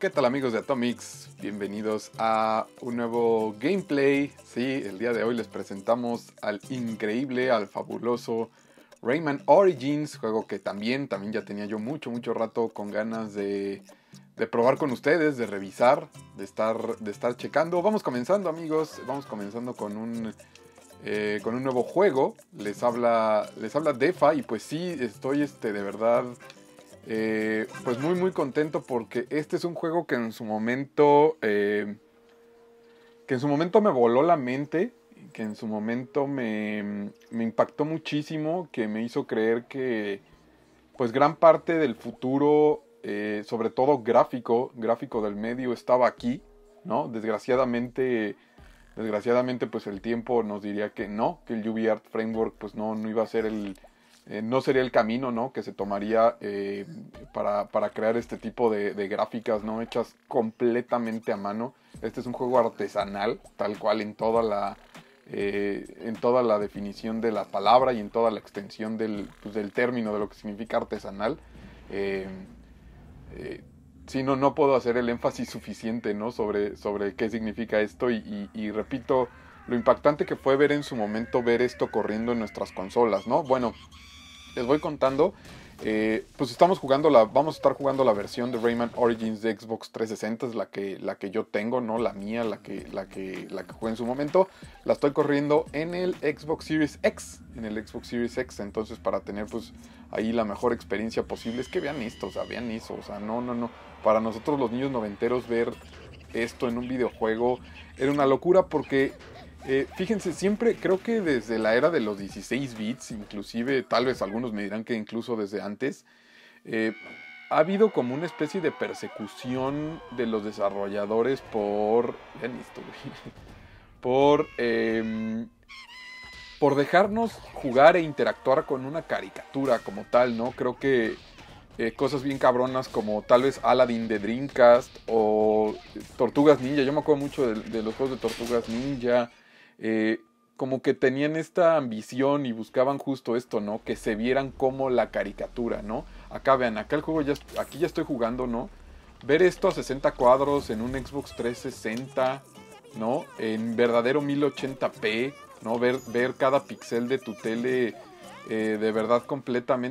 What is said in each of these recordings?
¿Qué tal, amigos de Atomix? Bienvenidos a un nuevo gameplay. Sí, el día de hoy les presentamos al increíble, al fabuloso Rayman Origins, juego que también ya tenía yo mucho rato con ganas de probar con ustedes, de revisar, de estar checando. Vamos comenzando, amigos, vamos comenzando con un nuevo juego. Les habla Defa y pues sí, estoy de verdad... pues muy contento porque este es un juego que en su momento me voló la mente, que en su momento me impactó muchísimo, que me hizo creer que pues gran parte del futuro, sobre todo gráfico del medio, estaba aquí, ¿no? Desgraciadamente pues el tiempo nos diría que no, que el UbiArt Framework pues no iba a ser el... no sería el camino, ¿no?, que se tomaría para crear este tipo de gráficas, ¿no?, hechas completamente a mano. Este es un juego artesanal, tal cual en toda la definición de la palabra y en toda la extensión del término de lo que significa artesanal. Sí, no puedo hacer el énfasis suficiente, ¿no?, sobre qué significa esto y repito lo impactante que fue ver esto corriendo en nuestras consolas, ¿no? Bueno... les voy contando, pues vamos a estar jugando la versión de Rayman Origins de Xbox 360, es la que yo tengo, ¿no? La mía, la que jugué en su momento. La estoy corriendo en el Xbox Series X, entonces para tener pues ahí la mejor experiencia posible. Es que vean esto, o sea, vean eso, o sea, no. Para nosotros los niños noventeros ver esto en un videojuego era una locura porque... fíjense, siempre creo que desde la era de los 16 bits, inclusive, tal vez algunos me dirán que incluso desde antes, ha habido como una especie de persecución de los desarrolladores por dejarnos jugar e interactuar con una caricatura como tal, ¿no? Creo que cosas bien cabronas como tal vez Aladdin de Dreamcast o Tortugas Ninja, yo me acuerdo mucho de los juegos de Tortugas Ninja. Como que tenían esta ambición y buscaban justo esto, ¿no? Que se vieran como la caricatura, ¿no? Acá vean, acá el juego, aquí ya estoy jugando, ¿no? Ver esto a 60 cuadros en un Xbox 360, ¿no? En verdadero 1080p, ¿no? Ver cada pixel de tu tele de verdad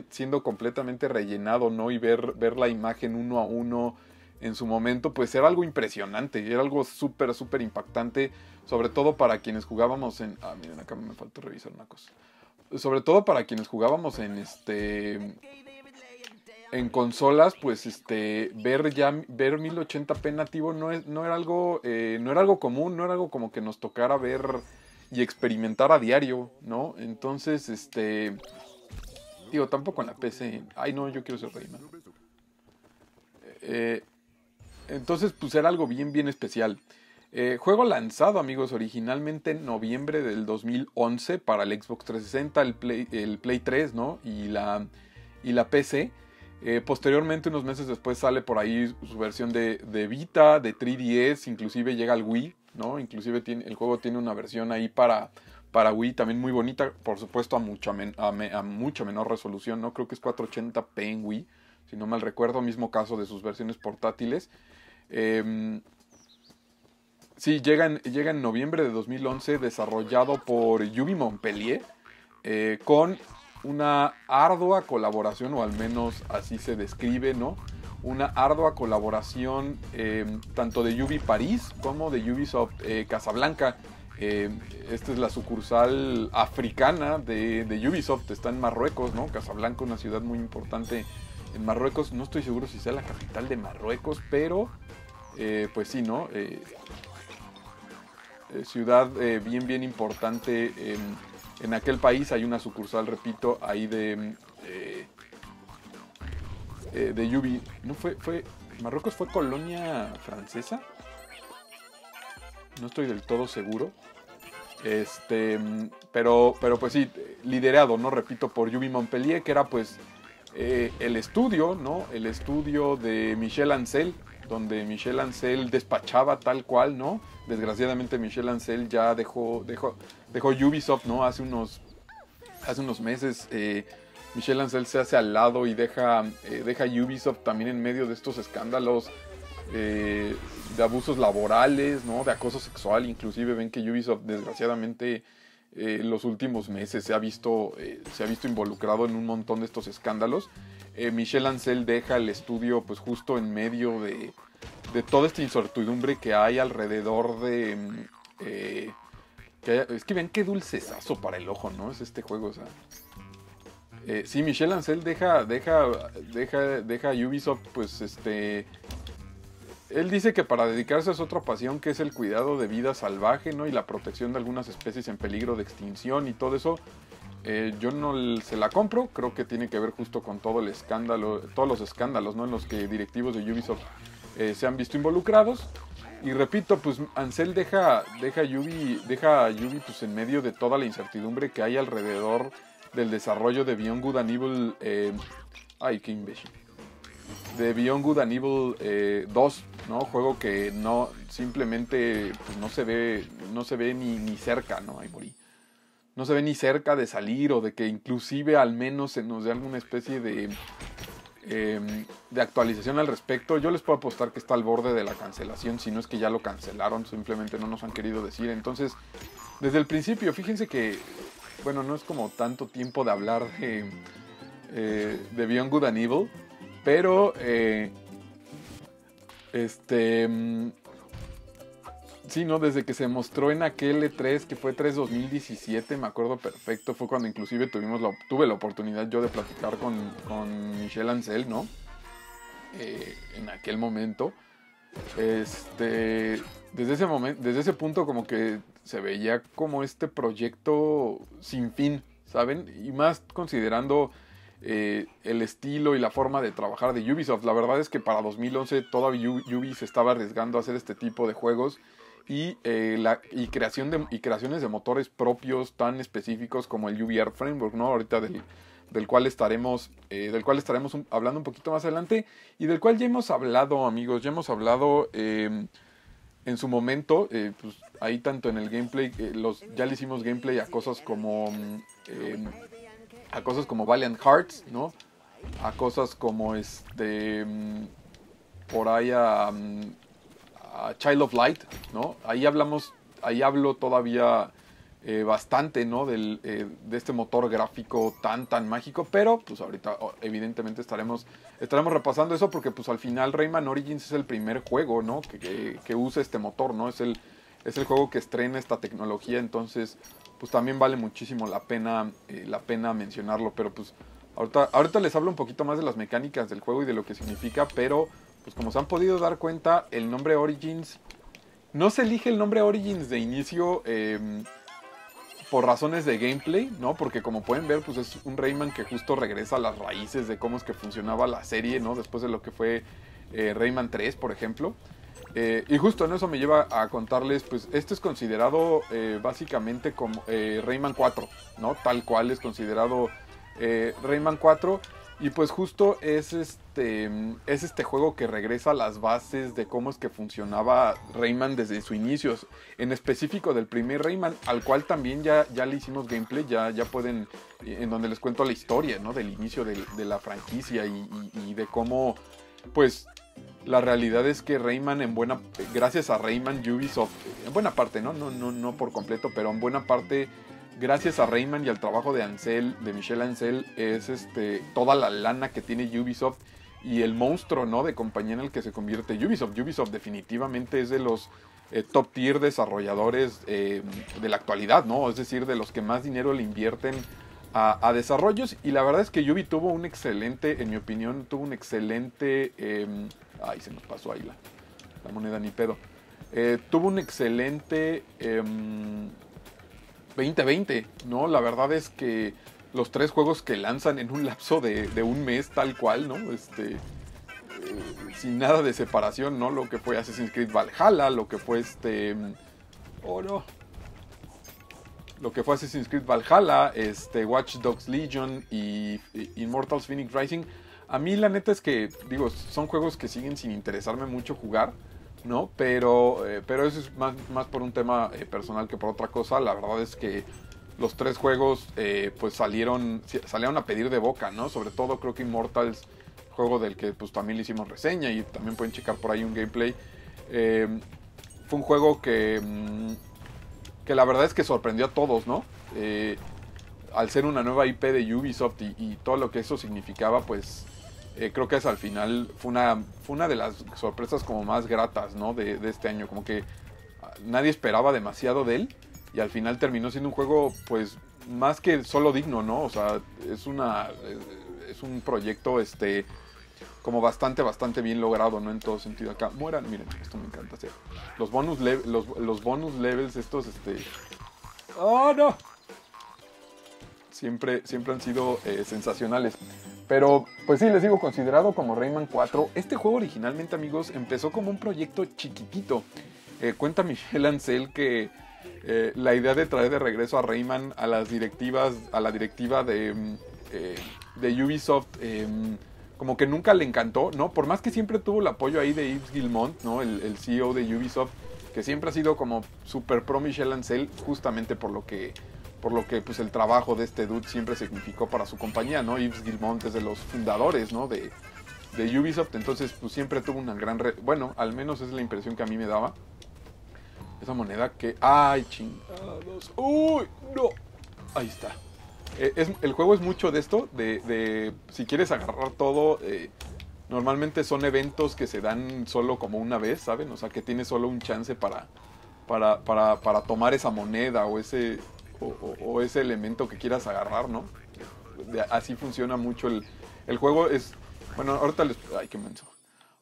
siendo completamente rellenado, ¿no? Y ver la imagen uno a uno. En su momento, pues era algo impresionante, era algo súper impactante, sobre todo para quienes jugábamos en... Ah, miren, acá me faltó revisar una cosa. Sobre todo para quienes jugábamos en en consolas, pues ver 1080p nativo no era algo común, no era algo como que nos tocara ver y experimentar a diario, ¿no? Entonces, digo, tampoco en la PC. Ay, no, yo quiero ser Rayman. Entonces, pues era algo bien especial. Juego lanzado, amigos, originalmente en noviembre del 2011 para el Xbox 360, el Play 3, ¿no? Y la PC. Posteriormente, unos meses después, sale por ahí su versión de Vita, de 3DS, inclusive llega al Wii, ¿no? Inclusive el juego tiene una versión ahí para Wii, también muy bonita, por supuesto, a mucha menor resolución, ¿no? Creo que es 480p en Wii, si no mal recuerdo, mismo caso de sus versiones portátiles. Sí, llega en noviembre de 2011, desarrollado por Ubisoft Montpellier, con una ardua colaboración, o al menos así se describe, ¿no? Una ardua colaboración tanto de Ubisoft París como de Ubisoft Casablanca. Esta es la sucursal africana de Ubisoft, está en Marruecos, ¿no? Casablanca, una ciudad muy importante en Marruecos, no estoy seguro si sea la capital de Marruecos, pero pues sí, ¿no? Ciudad bien importante en aquel país. Hay una sucursal, repito, ahí de Ubi. ¿No fue Marruecos fue colonia francesa? No estoy del todo seguro. Pero pues sí, liderado, ¿no? Repito, por Ubi Montpellier, que era pues... el estudio, ¿no? El estudio de Michel Ancel, donde Michel Ancel despachaba tal cual, ¿no? Desgraciadamente Michel Ancel ya dejó Ubisoft, ¿no? Hace unos meses Michel Ancel se hace al lado y deja Ubisoft también en medio de estos escándalos de abusos laborales, ¿no? De acoso sexual. Inclusive ven que Ubisoft, desgraciadamente, los últimos meses se ha visto involucrado en un montón de estos escándalos. Michel Ancel deja el estudio pues justo en medio de toda esta incertidumbre que hay alrededor de... es que ven qué dulcezazo para el ojo, ¿no? Es este juego, o sea... sí, Michel Ancel deja a Ubisoft, pues, él dice que para dedicarse a su otra pasión, que es el cuidado de vida salvaje, ¿no? Y la protección de algunas especies en peligro de extinción y todo eso. Yo no se la compro, creo que tiene que ver justo con todo el escándalo, todos los escándalos, ¿no? En los que directivos de Ubisoft se han visto involucrados. Y repito, pues Ancel deja a Ubi pues, en medio de toda la incertidumbre que hay alrededor del desarrollo de Beyond Good and Evil. Ay, qué imbécil. De Beyond Good and Evil 2, ¿no? Juego que no, simplemente pues, no se ve ni cerca, ¿no? Ahí morí. No se ve ni cerca de salir o de que inclusive al menos se nos dé alguna especie de actualización al respecto. Yo les puedo apostar que está al borde de la cancelación, si no es que ya lo cancelaron, simplemente no nos han querido decir. Entonces, desde el principio, fíjense que, bueno, no es como tanto tiempo de hablar de Beyond Good and Evil, pero sí, ¿no? Desde que se mostró en aquel E3, que fue E3 2017, me acuerdo perfecto, fue cuando inclusive tuve la oportunidad yo de platicar con Michel Ancel, ¿no? En aquel momento. Desde ese punto como que se veía como este proyecto sin fin, ¿saben? Y más considerando el estilo y la forma de trabajar de Ubisoft. La verdad es que para 2011 todavía Ubisoft se estaba arriesgando a hacer este tipo de juegos. Y creaciones de motores propios tan específicos como el UbiArt Framework, ¿no? Ahorita del cual estaremos hablando un poquito más adelante, y del cual ya hemos hablado, amigos, en su momento, pues, ahí tanto en el gameplay, ya le hicimos gameplay a cosas como Valiant Hearts, ¿no? A cosas como por ahí a Child of Light, ¿no? Ahí hablo todavía bastante, ¿no? De este motor gráfico tan mágico, pero pues ahorita evidentemente estaremos repasando eso porque pues al final Rayman Origins es el primer juego, ¿no? Que usa este motor, ¿no? Es el juego que estrena esta tecnología, entonces pues también vale muchísimo la pena mencionarlo, pero pues ahorita les hablo un poquito más de las mecánicas del juego y de lo que significa, pero pues como se han podido dar cuenta, el nombre Origins... No se elige el nombre Origins de inicio por razones de gameplay, ¿no? Porque como pueden ver, pues es un Rayman que justo regresa a las raíces de cómo es que funcionaba la serie, ¿no? Después de lo que fue Rayman 3, por ejemplo. Y justo en eso me lleva a contarles, pues este es considerado básicamente como Rayman 4, ¿no? Tal cual es considerado Rayman 4... Y pues justo es este juego que regresa a las bases de cómo es que funcionaba Rayman desde sus inicios. En específico del primer Rayman, al cual también ya le hicimos gameplay, ya pueden, en donde les cuento la historia, ¿no? Del inicio de la franquicia y de cómo, pues, la realidad es que Rayman gracias a Rayman, Ubisoft, en buena parte, ¿no? No por completo, pero en buena parte... Gracias a Rayman y al trabajo de Michel Ancel, es toda la lana que tiene Ubisoft y el monstruo, ¿no? De compañía en el que se convierte Ubisoft. Ubisoft definitivamente es de los top tier desarrolladores de la actualidad, ¿no? Es decir, de los que más dinero le invierten a desarrollos. Y la verdad es que Ubi tuvo un excelente, en mi opinión, ay, se nos pasó ahí la moneda, ni pedo. Tuvo un excelente... 2020, ¿no? La verdad es que los tres juegos que lanzan en un lapso de un mes tal cual, ¿no? Sin nada de separación, ¿no? Lo que fue Assassin's Creed Valhalla, Watch Dogs Legion y Immortals Fenyx Rising. A mí la neta es que, digo, son juegos que siguen sin interesarme mucho jugar, ¿no? Pero eso es más por un tema personal que por otra cosa. La verdad es que los tres juegos pues salieron a pedir de boca, ¿no? Sobre todo creo que Immortals, juego del que pues también le hicimos reseña y también pueden checar por ahí un gameplay. Fue un juego que la verdad es que sorprendió a todos, ¿no? Al ser una nueva IP de Ubisoft y todo lo que eso significaba, pues creo que es, al final fue una de las sorpresas como más gratas, ¿no? De este año, como que nadie esperaba demasiado de él y al final terminó siendo un juego pues más que solo digno, ¿no? O sea, es un proyecto como bastante bien logrado, ¿no? En todo sentido. Acá mueran, miren, esto me encanta hacer. Los bonus levels estos ¡oh, no! Siempre han sido sensacionales. Pero, pues sí, les digo, considerado como Rayman 4, este juego originalmente, amigos, empezó como un proyecto chiquitito. Cuenta Michel Ancel que la idea de traer de regreso a Rayman a la directiva de Ubisoft, como que nunca le encantó, ¿no? Por más que siempre tuvo el apoyo ahí de Yves Guillemot, ¿no? El CEO de Ubisoft, que siempre ha sido como super pro Michel Ancel, justamente por lo que pues el trabajo de este dude siempre significó para su compañía, ¿no? Yves Guillemot es de los fundadores, ¿no? de Ubisoft, entonces pues siempre tuvo una gran... Bueno, al menos es la impresión que a mí me daba. Esa moneda que... ¡Ay, chingados! ¡Uy, no! Ahí está. El juego es mucho de esto, de si quieres agarrar todo, normalmente son eventos que se dan solo como una vez, ¿saben? O sea, que tienes solo un chance para tomar esa moneda o ese elemento que quieras agarrar, ¿no? Así funciona mucho el juego. Es... Bueno, ahorita les... ¡Ay, qué menso!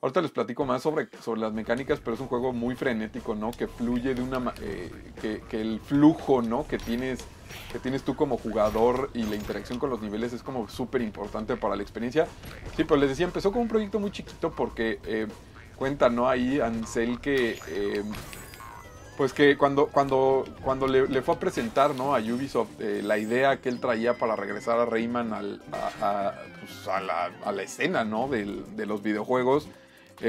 Ahorita les platico más sobre las mecánicas, pero es un juego muy frenético, ¿no? Que fluye de una... que el flujo, ¿no? Que tienes tú como jugador y la interacción con los niveles es como súper importante para la experiencia. Sí, pues les decía, empezó como un proyecto muy chiquito porque cuenta, ¿no? Ahí Ancel que... pues que cuando le fue a presentar, ¿no? A Ubisoft la idea que él traía para regresar a Rayman a la escena, ¿no? De los videojuegos,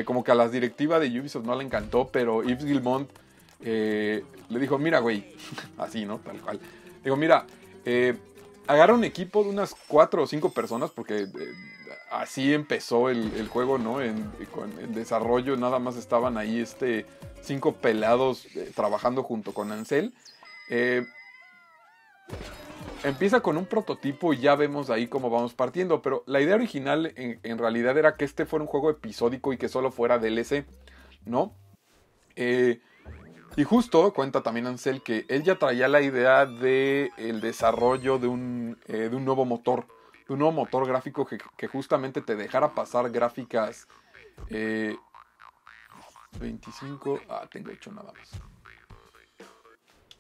como que a la directiva de Ubisoft no le encantó, pero Yves Guillemot le dijo, mira, güey, así, ¿no? Tal cual. Digo, mira, agarra un equipo de unas 4 o 5 personas, porque así empezó el juego, ¿no? En desarrollo nada más estaban ahí 5 pelados trabajando junto con Ancel. Empieza con un prototipo y ya vemos ahí cómo vamos partiendo, pero la idea original en realidad era que este fuera un juego episódico y que solo fuera DLC, ¿no? Y justo cuenta también Ancel que él ya traía la idea del desarrollo de un nuevo motor, gráfico que justamente te dejara pasar gráficas 25... Ah, tengo hecho nada más.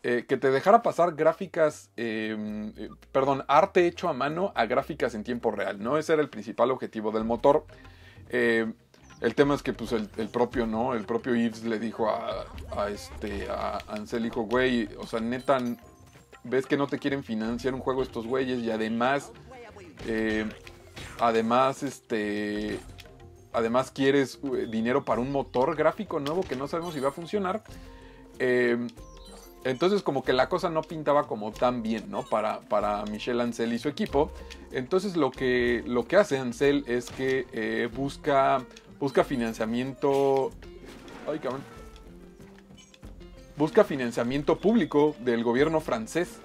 Que te dejara pasar gráficas... perdón, arte hecho a mano a gráficas en tiempo real, ¿no? Ese era el principal objetivo del motor. El tema es que pues el propio Yves le dijo a Ancel, dijo, güey, o sea, neta, ves que no te quieren financiar un juego estos güeyes y además quieres dinero para un motor gráfico nuevo que no sabemos si va a funcionar. Entonces como que la cosa no pintaba como tan bien, ¿no? Para Michel Ancel y su equipo. Entonces lo que hace Ancel es que busca financiamiento... ¡Ay, cabrón! Busca financiamiento público del gobierno francés.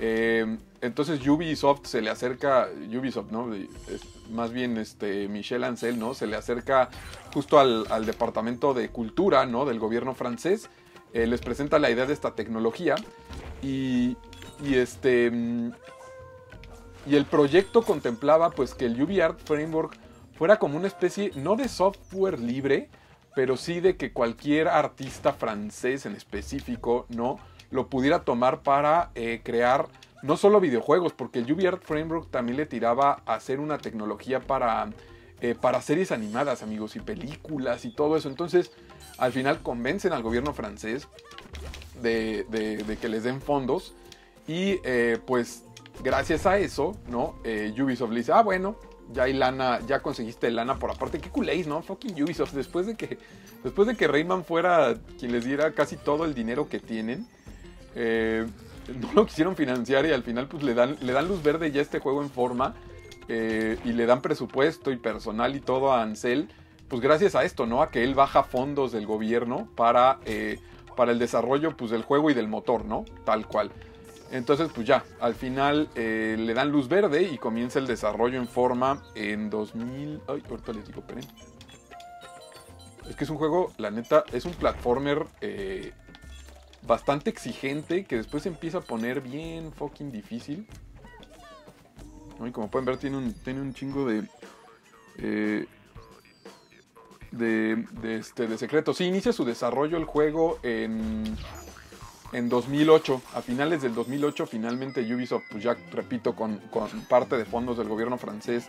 Entonces Ubisoft se le acerca... Ubisoft, ¿no? Más bien Michel Ancel, ¿no? Se le acerca justo al Departamento de Cultura, ¿no? Del gobierno francés. Les presenta la idea de esta tecnología. Y el proyecto contemplaba pues que el UbiArt Framework fuera como una especie, no de software libre, pero sí de que cualquier artista francés en específico, ¿no? Lo pudiera tomar para crear no solo videojuegos, porque el UbiArt Framework también le tiraba a hacer una tecnología para series animadas, amigos, y películas y todo eso. Entonces, al final convencen al gobierno francés de que les den fondos y pues gracias a eso, ¿no? Ubisoft le dice, ah, bueno, ya hay lana, ya conseguiste lana por aparte. Qué culéis, ¿no? Fucking Ubisoft. Después de que Rayman fuera quien les diera casi todo el dinero que tienen, no lo quisieron financiar y al final pues le dan luz verde ya este juego en forma, y le dan presupuesto y personal y todo a Ancel, pues gracias a esto, ¿no? A que él baja fondos del gobierno para el desarrollo pues del juego y del motor, ¿no? Tal cual. Entonces pues ya, al final le dan luz verde y comienza el desarrollo en forma en 2000... Ay, ahorita les digo, esperen. Es que es un juego, la neta, es un platformer bastante exigente que después se empieza a poner bien fucking difícil. Y como pueden ver tiene un chingo de secretos. Sí, inicia su desarrollo el juego en 2008, a finales del 2008 finalmente Ubisoft, pues ya repito, con parte de fondos del gobierno francés,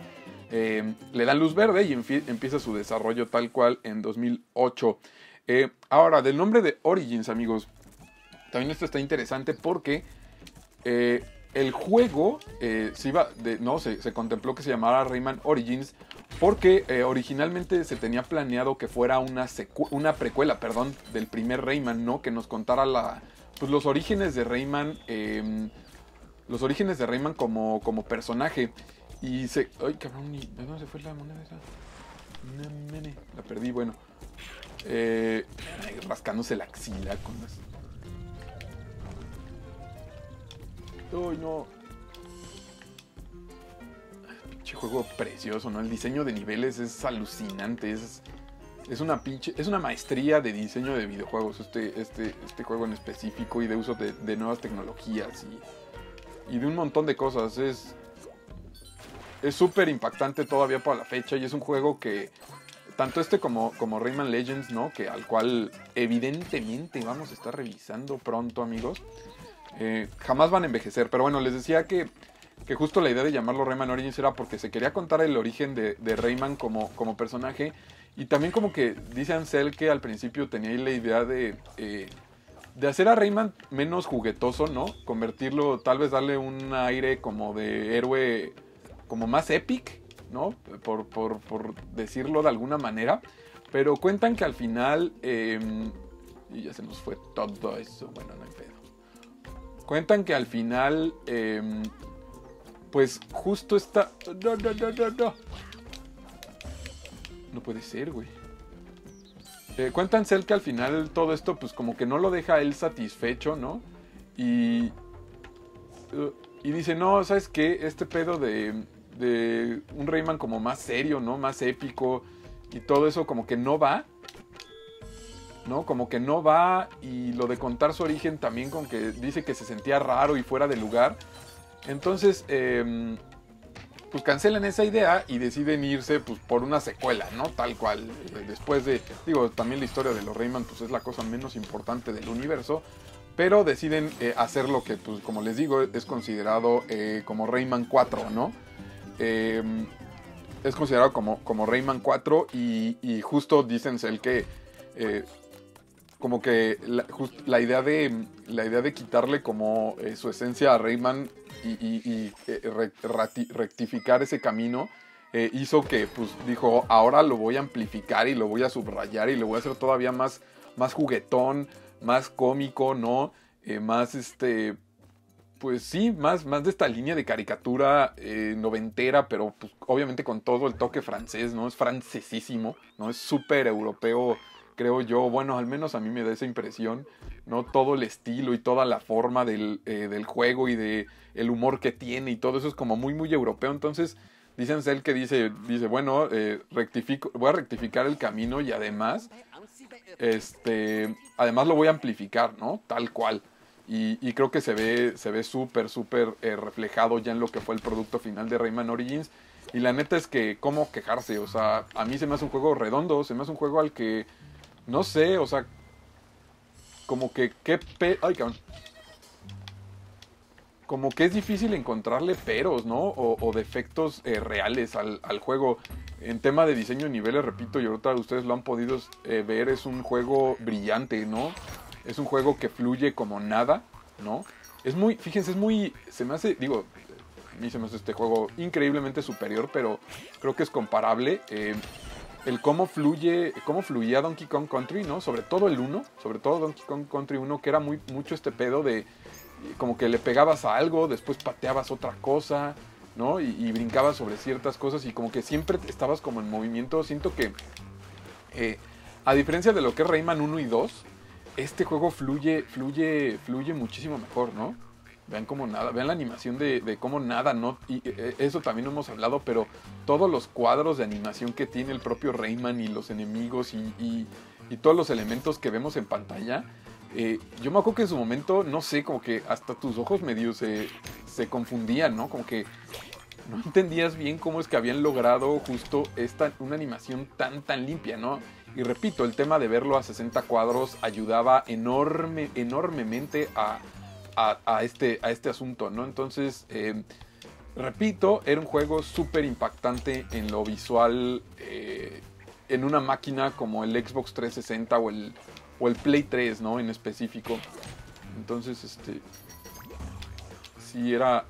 le dan luz verde y empieza su desarrollo tal cual en 2008. Ahora, del nombre de Origins, amigos, también esto está interesante porque el juego se contempló que se llamara Rayman Origins porque originalmente se tenía planeado que fuera una precuela, perdón, del primer Rayman, ¿no? Que nos contara los orígenes de Rayman. Los orígenes de Rayman como personaje. Y se... Ay, cabrón, ¿dónde se fue la moneda esa? La perdí, bueno. Rascándose la axila con las... Uy, no. Pinche juego precioso, ¿no? El diseño de niveles es alucinante. Es una maestría de diseño de videojuegos. Este juego en específico. Y de uso de nuevas tecnologías. Y de un montón de cosas. Es súper impactante todavía para la fecha. Y es un juego que... Tanto como Rayman Legends, ¿no? Que al cual evidentemente vamos a estar revisando pronto, amigos. Jamás van a envejecer, pero bueno, les decía que justo la idea de llamarlo Rayman Origins era porque se quería contar el origen de Rayman como personaje, y también como que dice Ancel que al principio tenía la idea de hacer a Rayman menos juguetoso, ¿no? Convertirlo, tal vez darle un aire como de héroe, como más epic, ¿no? Por decirlo de alguna manera, pero cuentan que al final, y ya se nos fue todo eso, bueno, no hay pedo. Cuentan que al final, pues justo está... No puede ser, güey. Cuentan que al final todo esto, pues como que no lo deja él satisfecho, ¿no? Y dice, no, ¿sabes qué? Este pedo de un Rayman como más serio, ¿no? Más épico y todo eso como que no va. ¿No? Como que no va, y lo de contar su origen también con que dice que se sentía raro y fuera de lugar. Entonces, pues cancelan esa idea y deciden irse pues, por una secuela, ¿no? Tal cual. Después de, digo, también la historia de los Rayman pues es la cosa menos importante del universo, pero deciden hacer lo que, pues como les digo, es considerado como Rayman 4, ¿no? Es considerado como Rayman 4 y justo dicen el que... como que la idea de quitarle como su esencia a Rayman rectificar ese camino hizo que pues dijo, ahora lo voy a amplificar y lo voy a subrayar y lo voy a hacer todavía más juguetón, más cómico, ¿no? Más pues sí, más de esta línea de caricatura noventera, pero pues, obviamente con todo el toque francés, ¿no? Es francesísimo, ¿no? Es súper europeo, creo yo, bueno, al menos a mí me da esa impresión, ¿no? Todo el estilo y toda la forma del juego y del humor que tiene y todo eso es como muy, muy europeo. Entonces, dice Ancel que dice bueno, voy a rectificar el camino y además, lo voy a amplificar, ¿no? Tal cual. Y creo que se ve súper, súper reflejado ya en lo que fue el producto final de Rayman Origins. Y la neta es que, ¿cómo quejarse? O sea, a mí se me hace un juego redondo, se me hace un juego al que... No sé, o sea, como que ay, cabrón. Como que es difícil encontrarle peros, ¿no? O defectos reales al juego. En tema de diseño de niveles, repito, y ahorita ustedes lo han podido ver, es un juego brillante, ¿no? Es un juego que fluye como nada, ¿no? Es muy, fíjense, se me hace, digo, a mí se me hace este juego increíblemente superior, pero creo que es comparable, el cómo fluía Donkey Kong Country, ¿no? Sobre todo el 1, sobre todo Donkey Kong Country 1, que era mucho este pedo de como que le pegabas a algo, después pateabas otra cosa, ¿no? Y brincabas sobre ciertas cosas y como que siempre estabas como en movimiento. Siento que, a diferencia de lo que es Rayman 1 y 2, este juego fluye muchísimo mejor, ¿no? Vean cómo nada, vean la animación de cómo nada, no, y eso también lo hemos hablado, pero todos los cuadros de animación que tiene el propio Rayman y los enemigos y todos los elementos que vemos en pantalla, yo me acuerdo que en su momento, no sé, como que hasta tus ojos medio se confundían, ¿no? Como que no entendías bien cómo es que habían logrado justo una animación tan limpia, ¿no? Y repito, el tema de verlo a 60 cuadros ayudaba enormemente a este asunto, ¿no? Entonces, repito, era un juego súper impactante en lo visual, en una máquina como el Xbox 360 o el Play 3, ¿no? En específico. Entonces, sí era...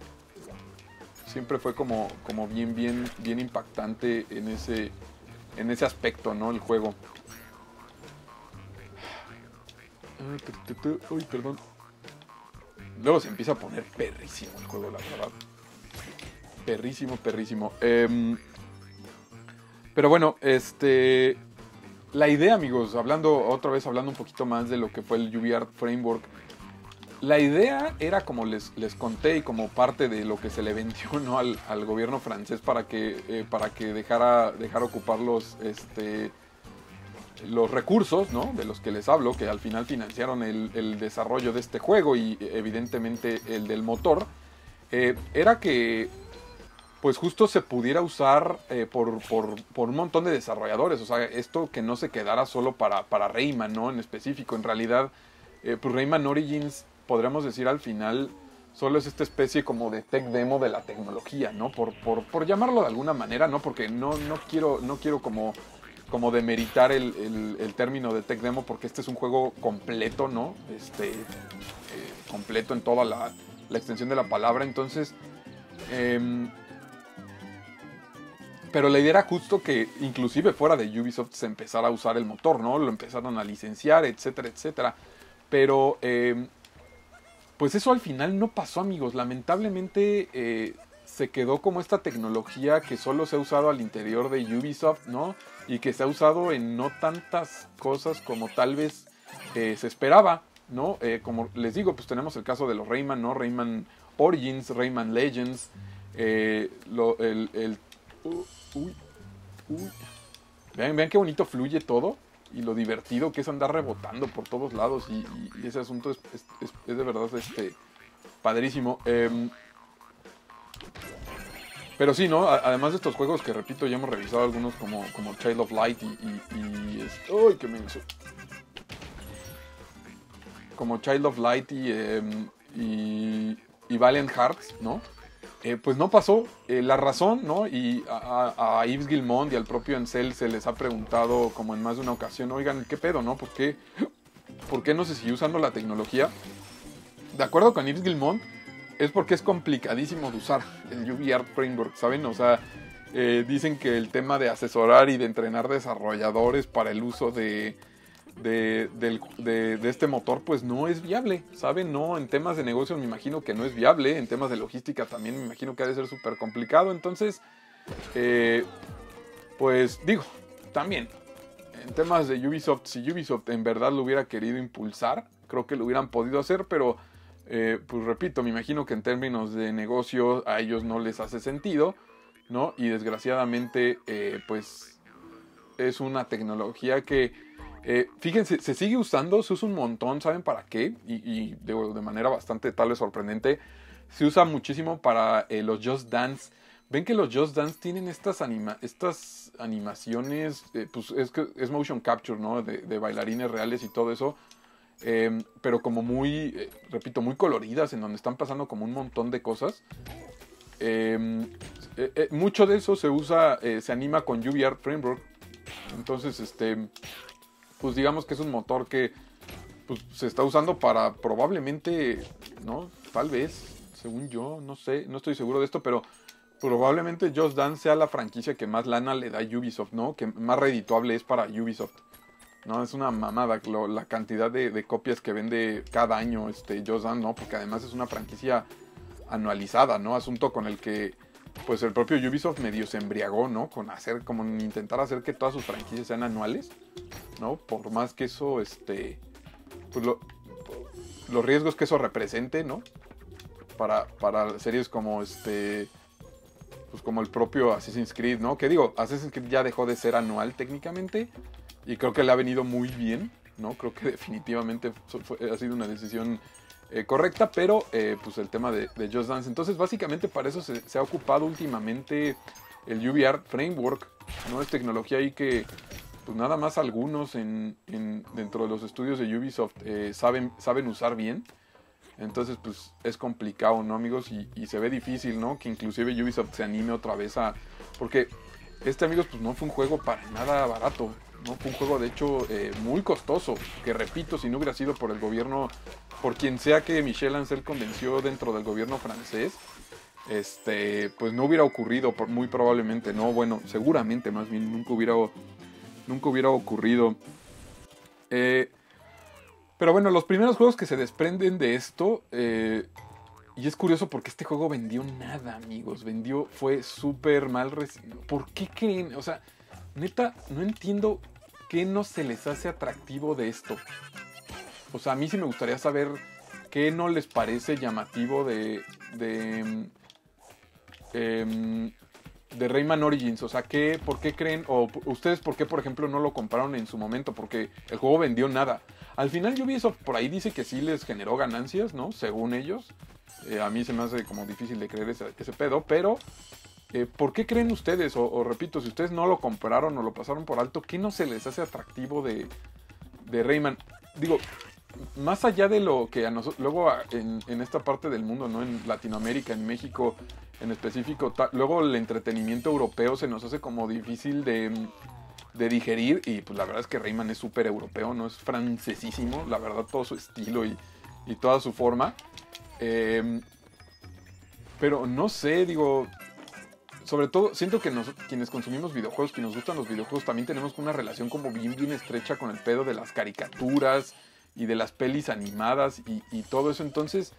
Siempre fue como bien impactante en ese aspecto, ¿no? El juego. Uy, perdón. Luego se empieza a poner perrísimo el juego, la verdad. Perrísimo. Pero bueno, la idea, amigos, otra vez hablando un poquito más de lo que fue el UbiArt Framework. La idea era, como les conté, y como parte de lo que se le vendió, ¿no? al gobierno francés para que dejara ocupar los recursos, ¿no? De los que les hablo, que al final financiaron el desarrollo de este juego y evidentemente el del motor, era que pues justo se pudiera usar por un montón de desarrolladores. O sea, esto que no se quedara solo para Rayman, ¿no? En específico, en realidad, pues Rayman Origins, podríamos decir al final, solo es esta especie como de tech demo de la tecnología, ¿no? Por llamarlo de alguna manera, ¿no? Porque no quiero como demeritar el término de tech demo, porque este es un juego completo, ¿no? Completo en toda la extensión de la palabra. Entonces... pero la idea era justo que inclusive fuera de Ubisoft se empezara a usar el motor, ¿no? Lo empezaron a licenciar, etcétera, etcétera. Pero pues eso al final no pasó, amigos. Lamentablemente se quedó como esta tecnología que solo se ha usado al interior de Ubisoft, ¿no? Y que se ha usado en no tantas cosas como tal vez se esperaba, ¿no? Como les digo, pues tenemos el caso de los Rayman, ¿no? Rayman Origins, Rayman Legends, Vean qué bonito fluye todo y lo divertido que es andar rebotando por todos lados y ese asunto es de verdad padrísimo. Pero sí, ¿no? Además de estos juegos que, repito, ya hemos revisado algunos como Child of Light ¡ay, qué menso! Como Child of Light y Valiant Hearts, ¿no? Pues no pasó. La razón, ¿no? Y a Yves Guillemot y al propio Ancel se les ha preguntado como en más de una ocasión, oigan, ¿qué pedo, no? ¿Por qué no se siguió usando la tecnología? De acuerdo con Yves Guillemot, es porque es complicadísimo de usar el UbiArt Framework, ¿saben? O sea, dicen que el tema de asesorar y de entrenar desarrolladores para el uso de este motor pues no es viable, ¿saben? No, en temas de negocios me imagino que no es viable, en temas de logística también me imagino que ha de ser súper complicado. Entonces pues digo, también en temas de Ubisoft, si Ubisoft en verdad lo hubiera querido impulsar, creo que lo hubieran podido hacer, pero pues repito, me imagino que en términos de negocio a ellos no les hace sentido, ¿no? Y desgraciadamente pues es una tecnología que fíjense, se sigue usando, se usa un montón, ¿saben para qué? Y de manera bastante tal vez sorprendente, se usa muchísimo para los Just Dance. Ven que los Just Dance tienen estas animaciones, pues es motion capture, ¿no? De bailarines reales y todo eso, pero como muy, repito, muy coloridas, en donde están pasando como un montón de cosas. Mucho de eso se usa, se anima con UbiArt Framework. Entonces, pues digamos que es un motor que pues, se está usando para probablemente, ¿no? Tal vez, según yo, no sé, no estoy seguro de esto, pero probablemente Just Dance sea la franquicia que más lana le da Ubisoft, ¿no? Que más redituable es para Ubisoft. No, es una mamada la cantidad de copias que vende cada año Just Dance, ¿no? Porque además es una franquicia anualizada, ¿no? Asunto con el que pues el propio Ubisoft medio se embriagó, ¿no? Con hacer, como intentar hacer que todas sus franquicias sean anuales, ¿no? Por más que eso, pues los riesgos que eso represente, ¿no? Para series como pues como el propio Assassin's Creed, ¿no? Que digo, Assassin's Creed ya dejó de ser anual técnicamente y creo que le ha venido muy bien, ¿no? Creo que definitivamente ha sido una decisión correcta, pero pues el tema de Just Dance. Entonces, básicamente para eso se ha ocupado últimamente el UbiArt Framework, ¿no? Es tecnología ahí que pues nada más algunos dentro de los estudios de Ubisoft saben usar bien. Entonces, pues, es complicado, ¿no, amigos? Y se ve difícil, ¿no? Que inclusive Ubisoft se anime otra vez a... Porque amigos, pues no fue un juego para nada barato, ¿no? Fue un juego, de hecho, muy costoso. Que, repito, si no hubiera sido por el gobierno... Por quien sea que Michel Ancel convenció dentro del gobierno francés, pues no hubiera ocurrido, muy probablemente, ¿no? Bueno, seguramente, más bien, nunca hubiera ocurrido. Pero bueno, los primeros juegos que se desprenden de esto, y es curioso porque este juego vendió nada, amigos, fue súper mal recibido. ¿Por qué creen? O sea, neta, no entiendo qué no se les hace atractivo de esto. O sea, a mí sí me gustaría saber qué no les parece llamativo de Rayman Origins. O sea, ¿por qué creen? O ustedes, ¿por qué, por ejemplo, no lo compraron en su momento? Porque el juego vendió nada. Al final Ubisoft por ahí dice que sí les generó ganancias, ¿no? Según ellos. A mí se me hace como difícil de creer ese pedo, pero ¿por qué creen ustedes? O repito, si ustedes no lo compraron o lo pasaron por alto, ¿qué no se les hace atractivo de Rayman? Digo, más allá de lo que a nosotros, luego en esta parte del mundo, ¿no? En Latinoamérica, en México en específico, luego el entretenimiento europeo se nos hace como difícil de digerir, y pues la verdad es que Rayman es súper europeo, ¿no? Es francesísimo, la verdad, todo su estilo y toda su forma. Pero no sé, digo, sobre todo siento que quienes consumimos videojuegos, quienes nos gustan los videojuegos, también tenemos una relación como bien estrecha con el pedo de las caricaturas y de las pelis animadas y todo eso. Entonces,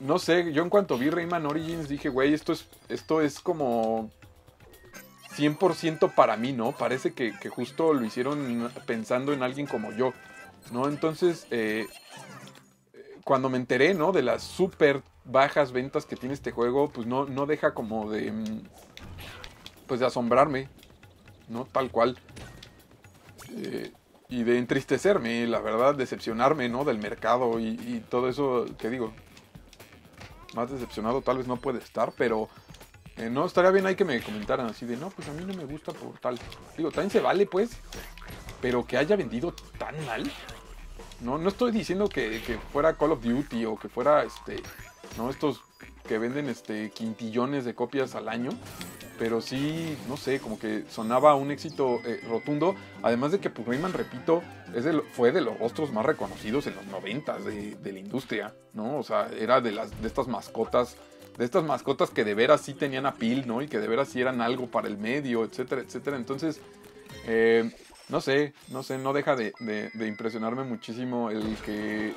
no sé, yo en cuanto vi Rayman Origins dije, güey, esto es como... 100% para mí, ¿no? Parece que justo lo hicieron pensando en alguien como yo, ¿no? Entonces, cuando me enteré, ¿no? De las súper bajas ventas que tiene este juego, pues no deja como de... Pues de asombrarme, ¿no? Tal cual. Y de entristecerme, la verdad, decepcionarme, ¿no? Del mercado y todo eso, que digo. Más decepcionado tal vez no puede estar, pero... no, estaría bien ahí que me comentaran así de, no, pues a mí no me gusta por tal. Digo, también se vale, pues, pero que haya vendido tan mal. No estoy diciendo que fuera Call of Duty o que fuera, no, estos que venden, quintillones de copias al año. Pero sí, no sé, como que sonaba un éxito rotundo. Además de que, pues, Rayman, repito, fue de los rostros más reconocidos en los 90s de la industria, ¿no? O sea, era de estas mascotas... De estas mascotas que de veras sí tenían appeal, ¿no? Y que de veras sí eran algo para el medio, etcétera, etcétera. Entonces, no sé, no deja de impresionarme muchísimo el que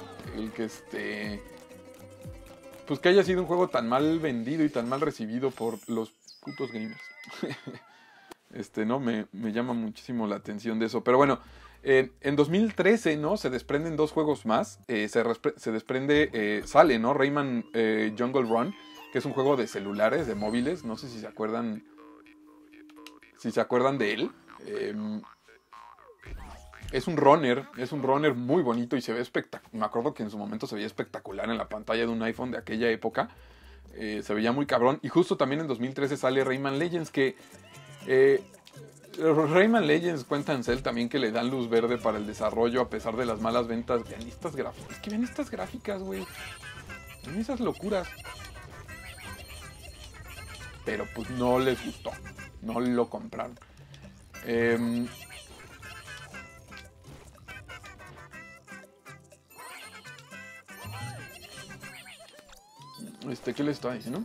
pues que haya sido un juego tan mal vendido y tan mal recibido por los putos gamers. ¿No? Me llama muchísimo la atención de eso. Pero bueno, en 2013, ¿no? Se desprenden dos juegos más. Se desprende, sale, ¿no? Rayman Jungle Run, que es un juego de celulares, de móviles. No sé si se acuerdan. Si se acuerdan de él. Es un runner muy bonito y se ve espectacular. Me acuerdo que en su momento se veía espectacular en la pantalla de un iPhone de aquella época. Se veía muy cabrón. Y justo también en 2013 sale Rayman Legends, que... Rayman Legends, cuenta Ancel también, que le dan luz verde para el desarrollo a pesar de las malas ventas. Vean estas gráficas. Es que vean estas gráficas, güey. Vean esas locuras. Pero pues no les gustó, no lo compraron. ¿Qué les estaba diciendo?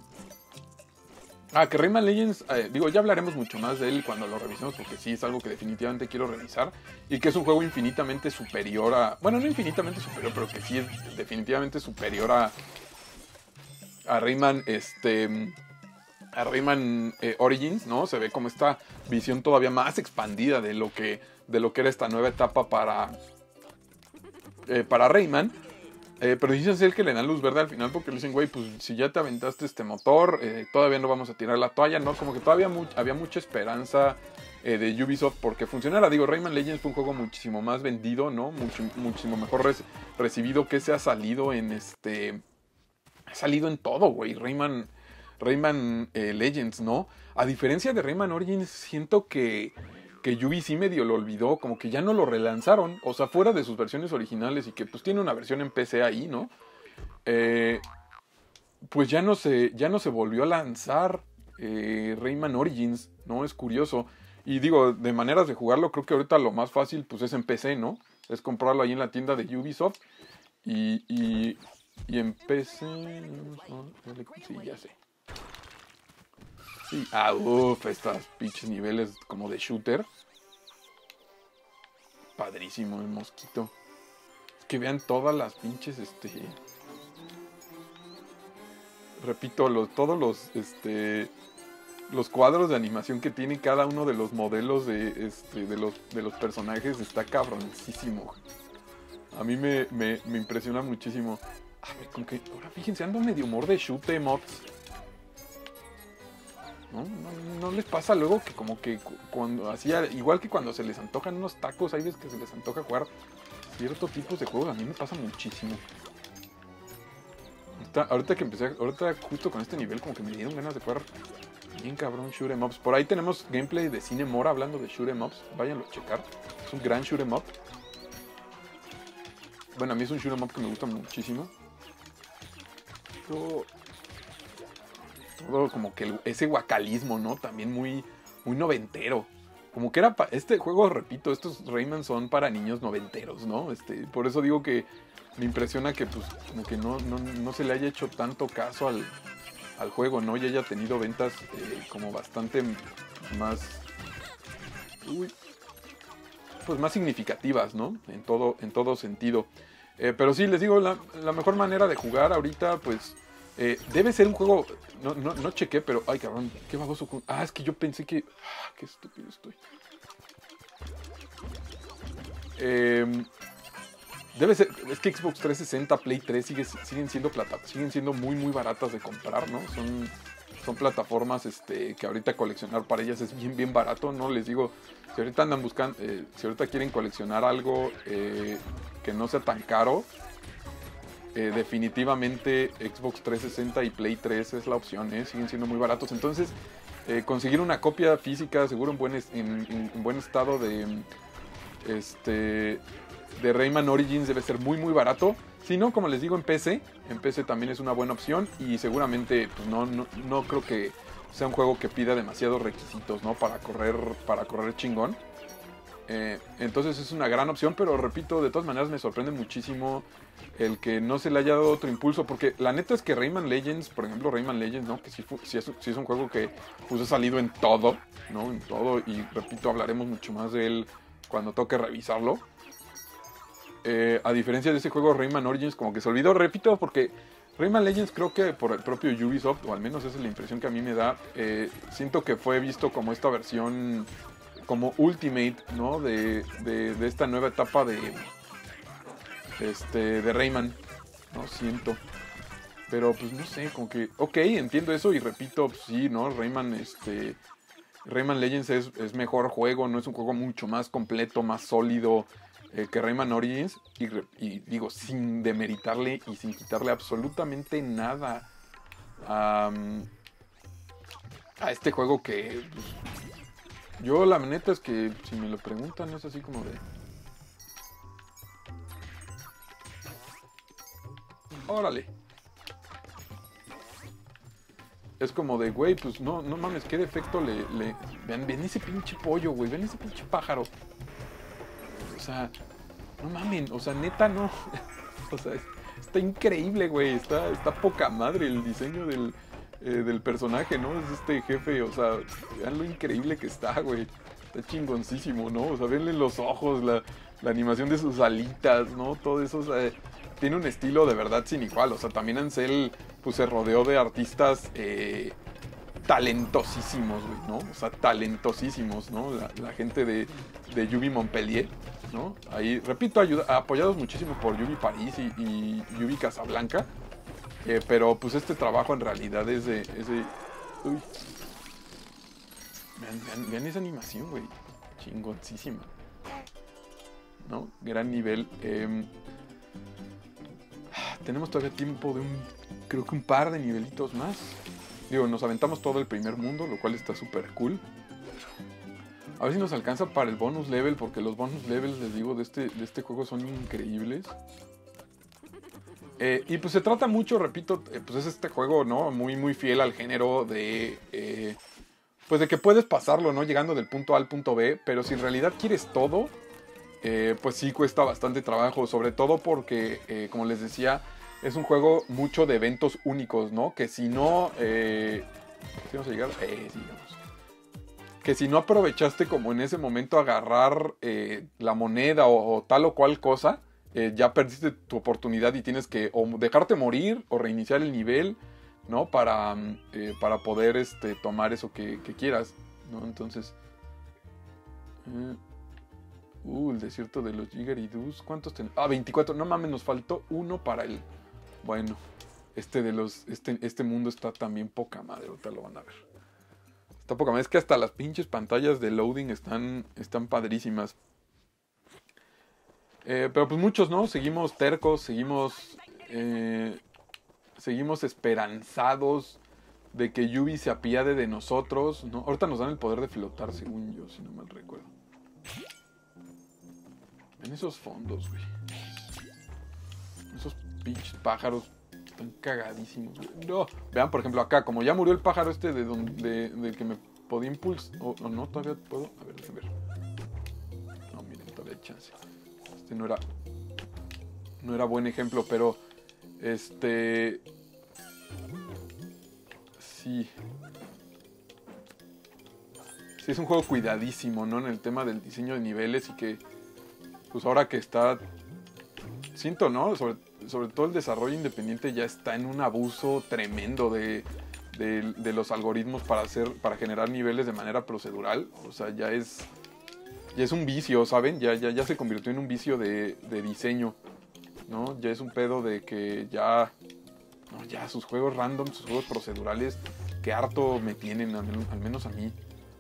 Ah, que Rayman Legends, digo, ya hablaremos mucho más de él cuando lo revisemos, porque sí es algo que definitivamente quiero revisar, y que es un juego infinitamente superior a... Bueno, no infinitamente superior, pero que sí es definitivamente superior a Rayman, a Rayman Origins, ¿no? Se ve como esta visión todavía más expandida de lo que era esta nueva etapa para Rayman. Pero dicen ser que le dan luz verde al final, porque le dicen, güey, pues si ya te aventaste este motor, todavía no vamos a tirar la toalla, ¿no? Como que todavía había mucha esperanza de Ubisoft porque funcionara. Digo, Rayman Legends fue un juego muchísimo más vendido, ¿no? Muchísimo mejor recibido, que se ha salido en Ha salido en todo, güey, Rayman Legends, ¿no? A diferencia de Rayman Origins, siento que Ubi sí medio lo olvidó, como que ya no lo relanzaron, o sea, fuera de sus versiones originales, y que pues tiene una versión en PC ahí, ¿no? Pues ya no se volvió a lanzar Rayman Origins, ¿no? Es curioso. Y digo, de maneras de jugarlo, creo que ahorita lo más fácil pues es en PC, ¿no? Es comprarlo ahí en la tienda de Ubisoft y en PC... Sí, ya sé. Sí. Ah, uff, estas pinches niveles como de shooter. Padrísimo el mosquito. Es que vean todas las pinches, Repito, los cuadros de animación que tiene cada uno de los modelos de los personajes está cabroncísimo. A mí me impresiona muchísimo. A ver, con que... Ahora, fíjense, ando medio humor de shoot em ups. ¿No les pasa luego que como que cuando hacía, igual que cuando se les antojan unos tacos, hay veces que se les antoja jugar ciertos tipos de juegos? A mí me pasa muchísimo. Ahorita que empecé, ahorita justo con este nivel como que me dieron ganas de jugar bien cabrón shoot em ups. Por ahí tenemos gameplay de Cine Mora hablando de shoot em ups, váyanlo a checar. Es un gran shoot em up. Bueno, a mí es un shoot em up que me gusta muchísimo. Todo como que ese guacalismo, ¿no? También muy noventero. Como que era... Este juego, repito, estos Rayman son para niños noventeros, ¿no? Por eso digo que me impresiona que pues como que no se le haya hecho tanto caso al juego, ¿no? Y haya tenido ventas como bastante más... Uy, pues más significativas, ¿no? En todo sentido. Pero sí, les digo, la mejor manera de jugar ahorita, pues... debe ser un juego... No chequé, pero... Ay, cabrón, qué baboso... Ah, es que yo pensé que... Ah, qué estúpido estoy. Debe ser... Es que Xbox 360, Play 3 siguen siendo muy baratas de comprar, ¿no? Son plataformas que ahorita coleccionar para ellas es bien barato, ¿no? Les digo, si ahorita andan buscando... si ahorita quieren coleccionar algo que no sea tan caro... definitivamente Xbox 360 y Play 3 es la opción, siguen siendo muy baratos. Entonces conseguir una copia física, seguro en buen estado de Rayman Origins debe ser muy barato. Si no, como les digo, en PC también es una buena opción, y seguramente pues, no creo que sea un juego que pida demasiados requisitos, ¿no? para correr chingón. Entonces es una gran opción, pero repito, de todas maneras me sorprende muchísimo el que no se le haya dado otro impulso, porque la neta es que Rayman Legends, por ejemplo, ¿no? Que sí es un juego que pues ha salido en todo, ¿no? En todo, y repito, hablaremos mucho más de él cuando toque revisarlo. A diferencia de ese juego Rayman Origins, como que se olvidó, repito, porque Rayman Legends creo que por el propio Ubisoft, o al menos esa es la impresión que a mí me da, siento que fue visto como esta versión... como Ultimate, ¿no? De esta nueva etapa de Rayman, ¿no? Siento. Pero pues no sé, como que... Ok, entiendo eso, y repito, pues, sí, ¿no? Rayman Legends es mejor juego, ¿no? Es un juego mucho más completo, más sólido que Rayman Origins. Y digo, sin demeritarle y sin quitarle absolutamente nada a este juego que... Pues, yo la neta es que si me lo preguntan es así como de... ¡Órale! Es como de, güey, pues no mames, qué defecto le... Vean ese pinche pollo, güey, vean ese pinche pájaro. O sea, no mamen, o sea, neta no. O sea, está increíble, güey, está poca madre el diseño del personaje, ¿no? Es este jefe, o sea, vean lo increíble que está, güey. Está chingoncísimo, ¿no? O sea, venle los ojos, la animación de sus alitas, ¿no? Todo eso, o sea, tiene un estilo de verdad sin igual. O sea, también Ancel, pues, se rodeó de artistas talentosísimos, güey, ¿no? O sea, talentosísimos, ¿no? La gente de Ubi Montpellier, ¿no? Ahí, repito, apoyados muchísimo por Ubi París y Ubi Casablanca. Pero pues este trabajo en realidad es de... Uy. Vean esa animación, güey. Chingoncísima, ¿no? Gran nivel. Tenemos todavía tiempo de creo que un par de nivelitos más. Digo, nos aventamos todo el primer mundo, lo cual está súper cool. A ver si nos alcanza para el bonus level, porque los bonus levels, les digo, de este juego son increíbles. Y pues se trata mucho, repito, pues es este juego, ¿no? Muy, muy fiel al género de... pues de que puedes pasarlo, ¿no? Llegando del punto A al punto B, pero si en realidad quieres todo, pues sí cuesta bastante trabajo, sobre todo porque, como les decía, es un juego mucho de eventos únicos, ¿no? Que si no... ¿sí vamos a llegar? Sí, vamos. Que si no aprovechaste como en ese momento agarrar la moneda o tal o cual cosa... ya perdiste tu oportunidad y tienes que o dejarte morir o reiniciar el nivel, ¿no? Para poder tomar eso que quieras, ¿no? Entonces... el desierto de los Jigaridus. ¿Cuántos tenemos? Ah, 24. No mames, nos faltó uno para el... Bueno, este mundo está también poca madre. Ahorita lo van a ver. Está poca madre. Es que hasta las pinches pantallas de loading están padrísimas. Pero pues muchos, ¿no? Seguimos tercos, seguimos esperanzados de que Ubi se apiade de nosotros, ¿no? Ahorita nos dan el poder de flotar, según yo, si no mal recuerdo. En esos fondos, güey. Esos pinches pájaros están cagadísimos, güey. No. Vean, por ejemplo, acá, como ya murió el pájaro este del que me podía impulsar. O no, todavía puedo. A ver, déjenme ver. No, miren, todavía hay chance. No era buen ejemplo, pero sí es un juego cuidadísimo, ¿no? En el tema del diseño de niveles y que pues ahora que está, siento, ¿no? Sobre todo el desarrollo independiente ya está en un abuso tremendo de los algoritmos para generar niveles de manera procedural. O sea, ya es un vicio, ¿saben? Ya se convirtió en un vicio de diseño, ¿no? Ya es un pedo de que ya sus juegos random, sus juegos procedurales, que harto me tienen, al menos a mí.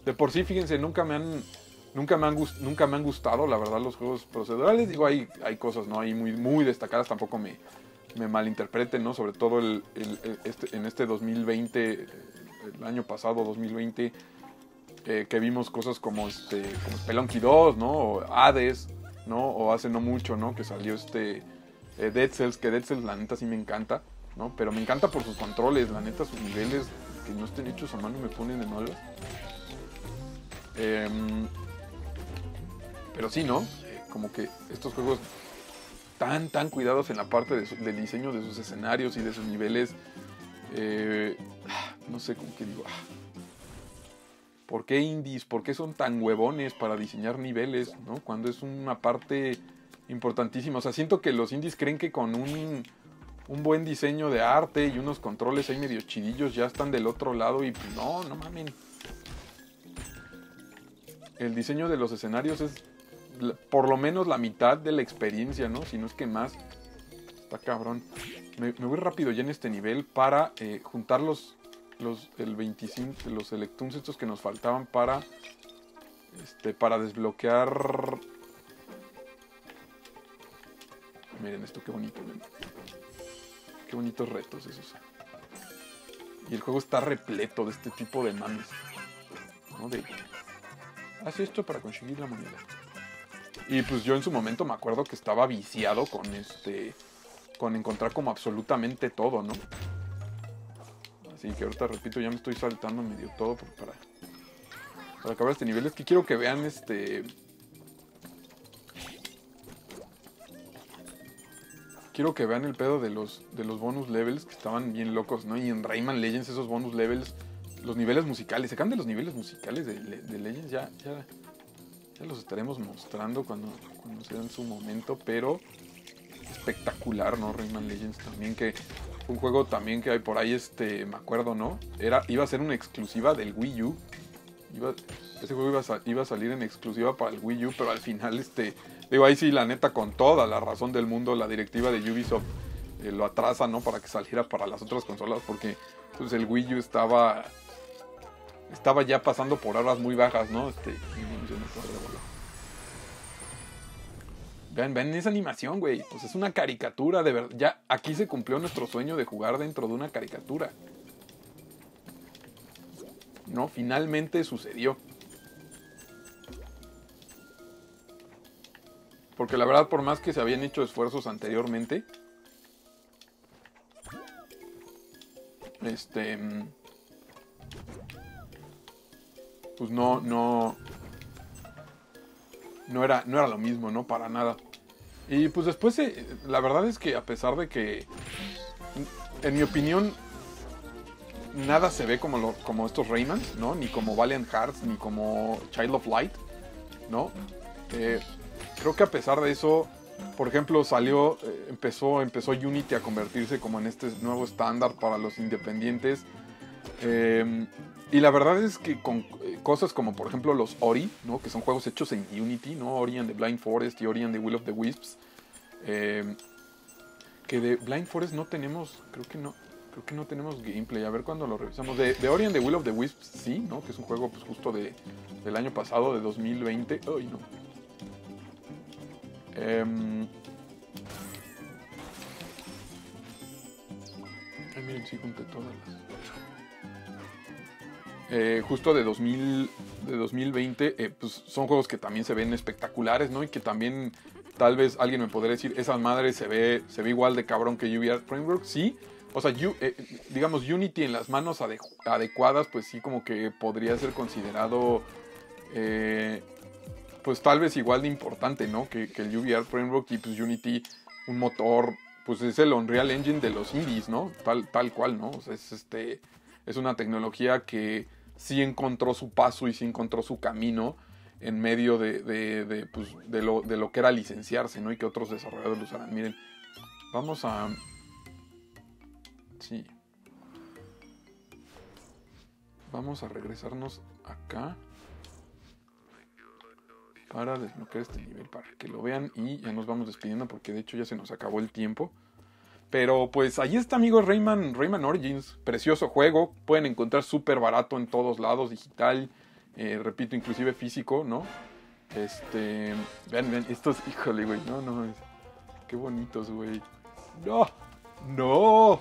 De por sí, fíjense, nunca me han gustado, la verdad, los juegos procedurales. Digo, hay cosas, ¿no? Hay muy, muy destacadas, tampoco me malinterpreten, ¿no? Sobre todo en este 2020, el año pasado, 2020... que vimos cosas como Spelunky 2, ¿no? O Hades, ¿no? O hace no mucho, ¿no? Que salió Dead Cells, que Dead Cells la neta sí me encanta, ¿no? Pero me encanta por sus controles, la neta sus niveles que no estén hechos a mano me ponen de malas. Pero sí, ¿no? Como que estos juegos tan cuidados en la parte del diseño de sus escenarios y de sus niveles, no sé cómo que digo... ¿Por qué indies? ¿Por qué son tan huevones para diseñar niveles, ¿no? Cuando es una parte importantísima. O sea, siento que los indies creen que con un buen diseño de arte y unos controles ahí medio chidillos ya están del otro lado y no mamen. El diseño de los escenarios es por lo menos la mitad de la experiencia, ¿no? Si no es que más. Está cabrón. Me voy rápido ya en este nivel para juntar el 25, los Selectums estos que nos faltaban para desbloquear. Miren esto, qué bonito, ¿no? Qué bonitos retos esos. Y el juego está repleto de este tipo de mames, ¿no? De haz esto para conseguir la moneda. Y pues yo en su momento me acuerdo que estaba viciado con encontrar como absolutamente todo, ¿no? Sí, que ahorita, repito, ya me estoy saltando medio todo para acabar este nivel. Es que quiero que vean quiero que vean el pedo de los bonus levels, que estaban bien locos, ¿no? Y en Rayman Legends esos bonus levels, los niveles musicales, se cambian los niveles musicales de Legends, ya los estaremos mostrando cuando sea en su momento, pero espectacular, ¿no? Rayman Legends también, que un juego también que hay por ahí, me acuerdo, ¿no? Iba a ser una exclusiva del Wii U. Ese juego iba a salir en exclusiva para el Wii U, pero al final, digo, ahí sí, la neta, con toda la razón del mundo, la directiva de Ubisoft lo atrasa, ¿no? Para que saliera para las otras consolas, porque pues, el Wii U estaba ya pasando por horas muy bajas, ¿no? Vean esa animación, güey. Pues es una caricatura, de verdad. Ya aquí se cumplió nuestro sueño de jugar dentro de una caricatura. No, finalmente sucedió. Porque la verdad, por más que se habían hecho esfuerzos anteriormente, pues no era lo mismo, ¿no? Para nada. Y pues después, la verdad es que a pesar de que, en mi opinión, nada se ve como estos Raymans, ¿no? Ni como Valiant Hearts, ni como Child of Light, ¿no? Creo que a pesar de eso, por ejemplo, empezó Unity a convertirse como en este nuevo estándar para los independientes. Y la verdad es que con cosas como, por ejemplo, los Ori, ¿no? Que son juegos hechos en Unity, ¿no? Ori and the Blind Forest y Ori and the Will of the Wisps. Que de Blind Forest no tenemos, creo que no tenemos gameplay. A ver cuando lo revisamos. De Ori and the Will of the Wisps, sí, ¿no? Que es un juego pues, justo del año pasado, de 2020. Ay, no. Ay, miren, sí junté todas las. Justo de 2020, pues son juegos que también se ven espectaculares, ¿no? Y que también tal vez alguien me podría decir, esa madre se ve igual de cabrón que UbiArt Framework, sí. O sea, digamos, Unity en las manos adecuadas, pues sí, como que podría ser considerado, pues tal vez igual de importante, ¿no? Que el UbiArt Framework, y pues Unity, un motor, pues es el Unreal Engine de los indies, ¿no? Tal cual, ¿no? O sea, es una tecnología que sí encontró su paso y sí encontró su camino en medio de lo que era licenciarse, ¿no? Y que otros desarrolladores lo usaran. Miren, vamos a... Sí. Vamos a regresarnos acá para desbloquear este nivel, para que lo vean, y ya nos vamos despidiendo porque de hecho ya se nos acabó el tiempo. Pero pues ahí está, amigos, Rayman Origins, precioso juego, pueden encontrar súper barato en todos lados, digital, repito, inclusive físico, ¿no? Vean estos, híjole, güey, no, qué bonitos, güey. No. Ok.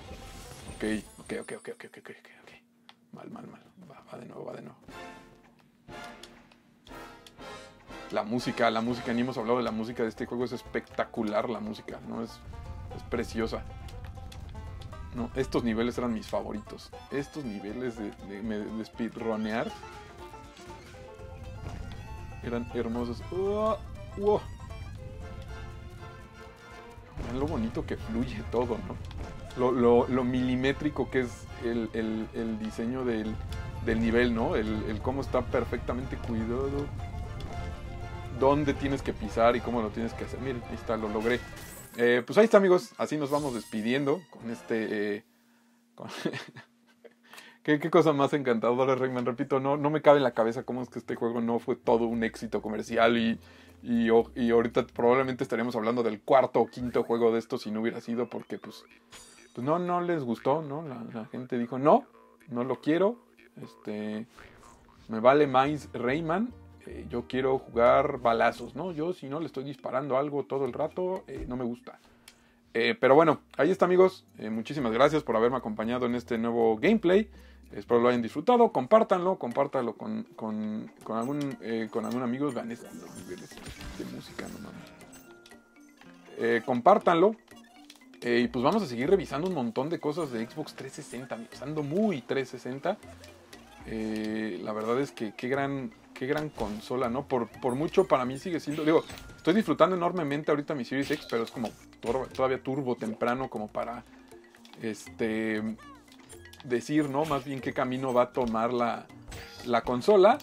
Mal. Va de nuevo. La música, ni hemos hablado de la música de este juego, es espectacular la música, ¿no? Es preciosa. No, estos niveles eran mis favoritos. Estos niveles de speedronear eran hermosos. ¡Wow! Vean lo bonito que fluye todo, ¿no? Lo milimétrico que es el diseño del nivel, ¿no? El cómo está perfectamente cuidado. Dónde tienes que pisar y cómo lo tienes que hacer. Miren, ahí está, lo logré. Pues ahí está, amigos. Así nos vamos despidiendo con ¿Qué cosa más encantadora, Rayman? Repito, no me cabe en la cabeza cómo es que este juego no fue todo un éxito comercial y ahorita probablemente estaríamos hablando del cuarto o quinto juego de esto si no hubiera sido, porque pues no les gustó, ¿no? La gente dijo, no lo quiero, me vale más Rayman, yo quiero jugar balazos, ¿no? Yo si no le estoy disparando algo todo el rato, no me gusta. Pero bueno, ahí está, amigos, muchísimas gracias por haberme acompañado en este nuevo gameplay, espero lo hayan disfrutado, compártanlo con algún amigo, vean los niveles de música, no mames, compártanlo, y pues vamos a seguir revisando un montón de cosas de Xbox 360, ando muy 360, la verdad es que qué gran consola, ¿no? Por mucho para mí sigue siendo, digo, Estoy disfrutando enormemente ahorita mi Series X, pero es como todavía turbo temprano como para decir, ¿no? Más bien qué camino va a tomar la consola.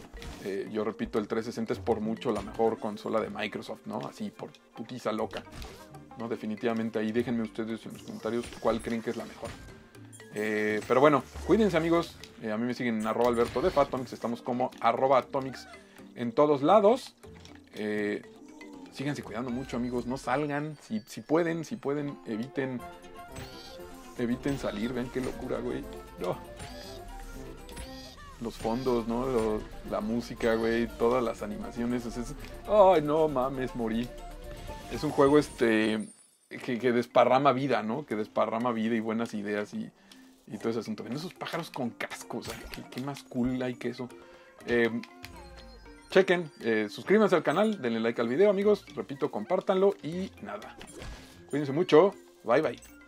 Yo repito, el 360 es por mucho la mejor consola de Microsoft, ¿no? Así, por putiza loca, ¿no? Definitivamente ahí déjenme ustedes en los comentarios cuál creen que es la mejor. Pero bueno, cuídense amigos. A mí me siguen en @albertodefa, Atomix, estamos como @Atomix en todos lados. Síganse cuidando mucho amigos, no salgan, si pueden, eviten salir, vean qué locura, güey. No. Los fondos, ¿no? La música, güey, todas las animaciones, ay, no mames, morí. Es un juego que desparrama vida, ¿no? Que desparrama vida y buenas ideas y todo ese asunto. Ven esos pájaros con cascos, o sea, ¿qué más cool hay que eso? Chequen, suscríbanse al canal, denle like al video, amigos. Repito, compártanlo y nada. Cuídense mucho. Bye, bye.